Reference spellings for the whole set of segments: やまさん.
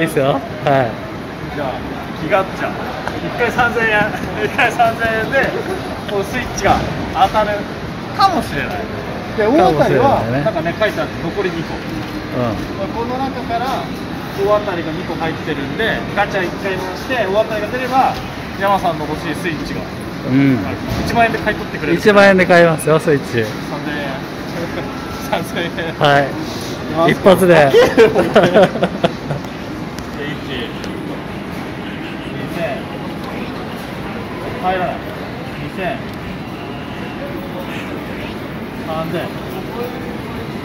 いいですよ。はい。じゃあ気がっちゃ1回3000円、1回3000円でこうスイッチが当たるかもしれない。で大当たりはなんかね書いてある残り2個。うん。この中から大当たりが2個入ってるんでガチャ1回回して大当たりが出れば山さんの欲しいスイッチが。うん。1万円で買い取ってくれる。1万円で買いますよスイッチ。3000円。はい。一発で。2000、3000。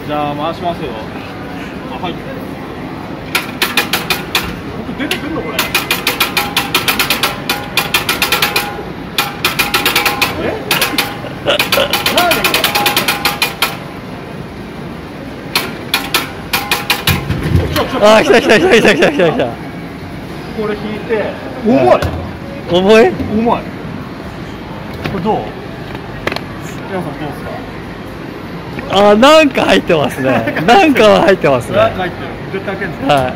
じゃあ回しますよ。あ、はい。僕出てくるのこれ。え？なんでこれ。ああ、来た。これ引いて、重い。これどう？皆さんどうですか？ああ、なんか入ってますね。なんか入ってる。絶対開けんすか？は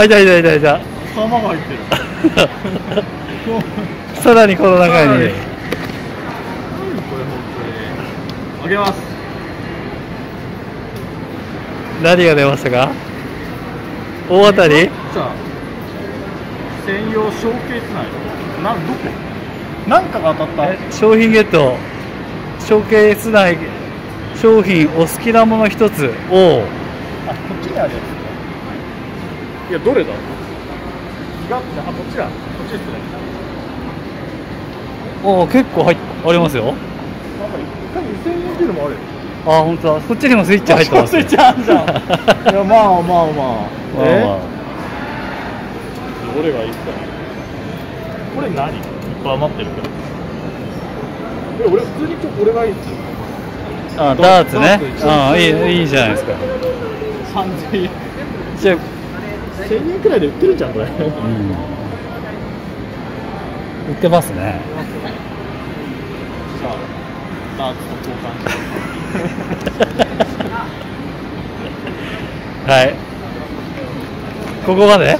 い。お、いた。玉が入ってる。さらにこの中に。何これ本当に。開けます。何が出ましたか？大当たり？専用ショーケース内。どこ？なんかが当たった。商品ゲット。ショーケース内商品お好きなもの一つを。あ、こっちにあるやつ。いやどれだ？あ、こっちだ。こっちですね。おお、結構ありますよ。なんか1回2000円っていうのもあるよ。あ、本当だ。こっちにもスイッチ入ってます。スイッチあんじゃん。いや、まあ。どれがいいっすかね。これ何？いっぱい余ってるけど。俺普通に俺がいいっすよ。あ、ダーツね。あ、いいじゃないですか。3000円。じゃあ1000円くらいで売ってるじゃんこれ。売ってますね。じゃあダーツと交換して。はい。ここまで？